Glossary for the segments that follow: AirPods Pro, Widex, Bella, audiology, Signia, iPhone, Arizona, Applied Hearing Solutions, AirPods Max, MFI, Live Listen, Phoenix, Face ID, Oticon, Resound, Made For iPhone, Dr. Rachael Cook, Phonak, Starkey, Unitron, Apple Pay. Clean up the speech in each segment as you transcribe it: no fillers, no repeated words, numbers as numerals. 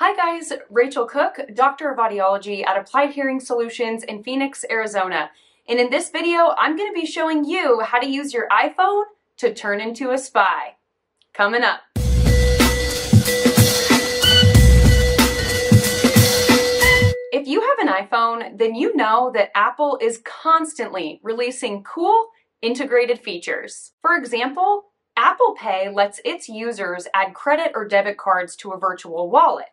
Hi guys, Rachael Cook, Doctor of Audiology at Applied Hearing Solutions in Phoenix, Arizona. And in this video, I'm going to be showing you how to use your iPhone to turn into a spy. Coming up. If you have an iPhone, then you know that Apple is constantly releasing cool, integrated features. For example, Apple Pay lets its users add credit or debit cards to a virtual wallet,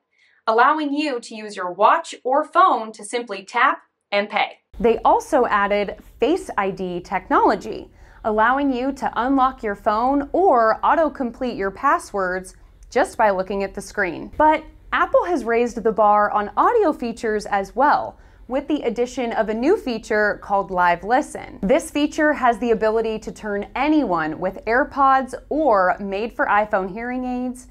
allowing you to use your watch or phone to simply tap and pay. They also added Face ID technology, allowing you to unlock your phone or autocomplete your passwords just by looking at the screen. But Apple has raised the bar on audio features as well, with the addition of a new feature called Live Listen. This feature has the ability to turn anyone with AirPods or Made For iPhone hearing aids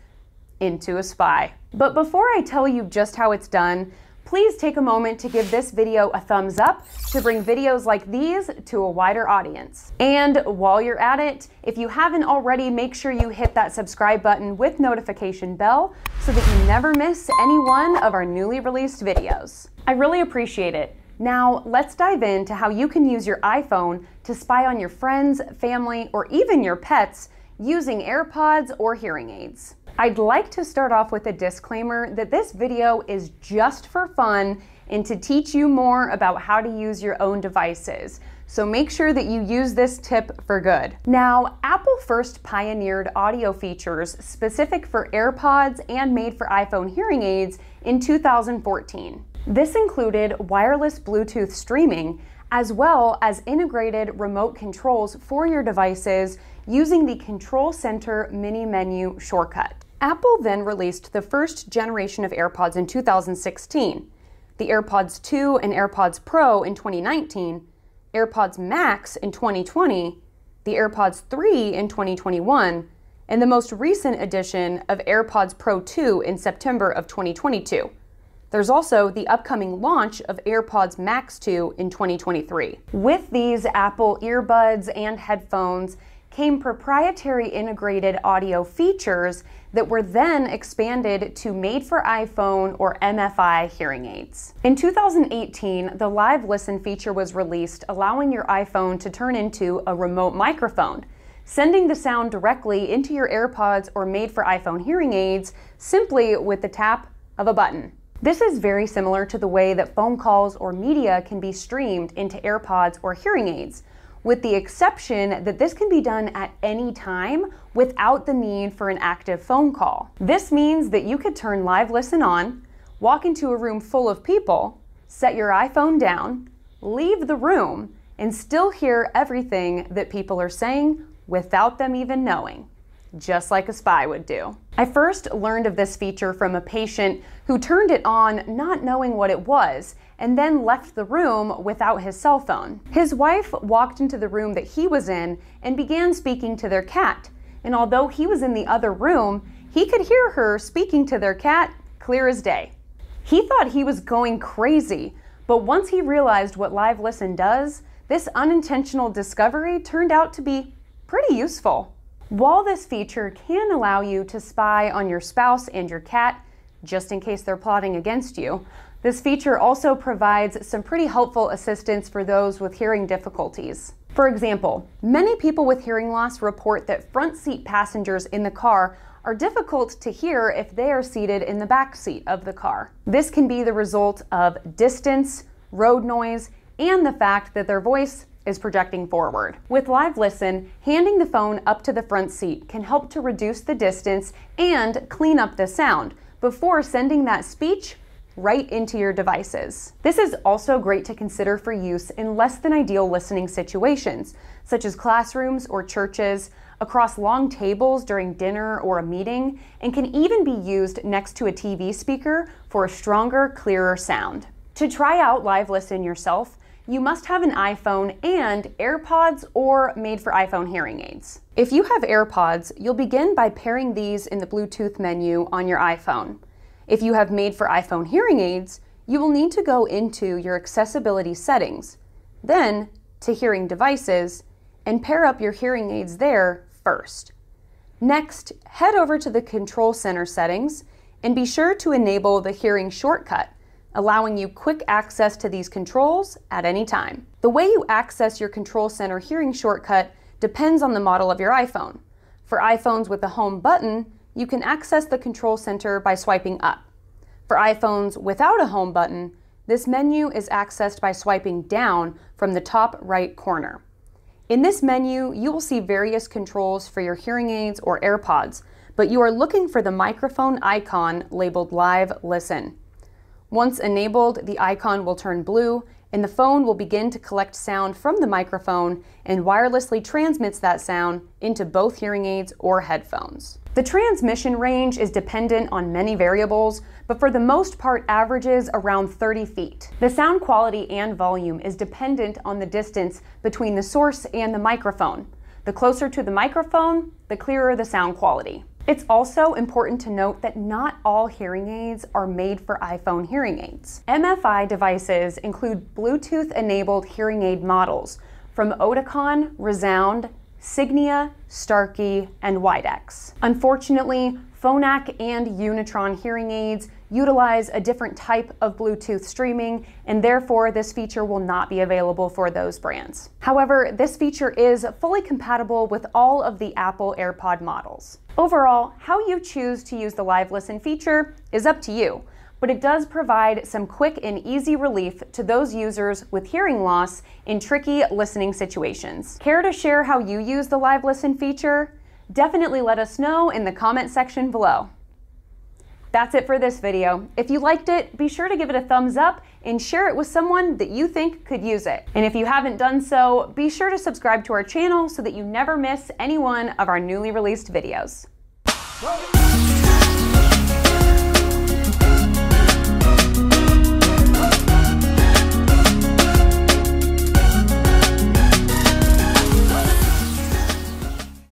into a spy. But before I tell you just how it's done, please take a moment to give this video a thumbs up to bring videos like these to a wider audience. And while you're at it, if you haven't already, make sure you hit that subscribe button with notification bell so that you never miss any one of our newly released videos. I really appreciate it. Now let's dive into how you can use your iPhone to spy on your friends, family, or even your pets using AirPods or hearing aids. I'd like to start off with a disclaimer that this video is just for fun and to teach you more about how to use your own devices. So make sure that you use this tip for good. Now, Apple first pioneered audio features specific for AirPods and Made For iPhone hearing aids in 2014. This included wireless Bluetooth streaming, as well as integrated remote controls for your devices using the Control Center mini menu shortcut. Apple then released the first generation of AirPods in 2016, the AirPods 2 and AirPods Pro in 2019, AirPods Max in 2020, the AirPods 3 in 2021, and the most recent edition of AirPods Pro 2 in September of 2022. There's also the upcoming launch of AirPods Max 2 in 2023. With these Apple earbuds and headphones came proprietary integrated audio features that were then expanded to Made For iPhone or MFI hearing aids. In 2018, the Live Listen feature was released, allowing your iPhone to turn into a remote microphone, sending the sound directly into your AirPods or Made For iPhone hearing aids simply with the tap of a button. This is very similar to the way that phone calls or media can be streamed into AirPods or hearing aids, with the exception that this can be done at any time without the need for an active phone call. This means that you could turn Live Listen on, walk into a room full of people, set your iPhone down, leave the room, and still hear everything that people are saying without them even knowing, just like a spy would do. I first learned of this feature from a patient who turned it on not knowing what it was and then left the room without his cell phone. His wife walked into the room that he was in and began speaking to their cat. And although he was in the other room, he could hear her speaking to their cat clear as day. He thought he was going crazy, but once he realized what Live Listen does, this unintentional discovery turned out to be pretty useful. While this feature can allow you to spy on your spouse and your cat, just in case they're plotting against you, this feature also provides some pretty helpful assistance for those with hearing difficulties. For example, many people with hearing loss report that front seat passengers in the car are difficult to hear if they are seated in the back seat of the car. This can be the result of distance, road noise, and the fact that their voice is projecting forward. With Live Listen, handing the phone up to the front seat can help to reduce the distance and clean up the sound before sending that speech right into your devices. This is also great to consider for use in less than ideal listening situations, such as classrooms or churches, across long tables during dinner or a meeting, and can even be used next to a TV speaker for a stronger, clearer sound. To try out Live Listen yourself, you must have an iPhone and AirPods or Made For iPhone hearing aids. If you have AirPods, you'll begin by pairing these in the Bluetooth menu on your iPhone. If you have Made For iPhone hearing aids, you will need to go into your accessibility settings, then to hearing devices, and pair up your hearing aids there first. Next, head over to the Control Center settings And be sure to enable the hearing shortcut, allowing you quick access to these controls at any time. The way you access your Control Center hearing shortcut depends on the model of your iPhone. For iPhones with the home button, you can access the Control Center by swiping up. For iPhones without a home button, this menu is accessed by swiping down from the top right corner. In this menu, you will see various controls for your hearing aids or AirPods, but you are looking for the microphone icon labeled Live Listen. Once enabled, the icon will turn blue and the phone will begin to collect sound from the microphone and wirelessly transmits that sound into both hearing aids or headphones. The transmission range is dependent on many variables, but for the most part averages around 30 feet. The sound quality and volume is dependent on the distance between the source and the microphone. The closer to the microphone, the clearer the sound quality. It's also important to note that not all hearing aids are made for iPhone hearing aids. MFI devices include Bluetooth-enabled hearing aid models from Oticon, Resound, Signia, Starkey, and Widex. Unfortunately, Phonak and Unitron hearing aids utilize a different type of Bluetooth streaming, and therefore this feature will not be available for those brands. However, this feature is fully compatible with all of the Apple AirPod models. Overall, how you choose to use the Live Listen feature is up to you, but it does provide some quick and easy relief to those users with hearing loss in tricky listening situations. Care to share how you use the Live Listen feature? Definitely let us know in the comment section below. That's it for this video. If you liked it, be sure to give it a thumbs up and share it with someone that you think could use it. And if you haven't done so, be sure to subscribe to our channel so that you never miss any one of our newly released videos.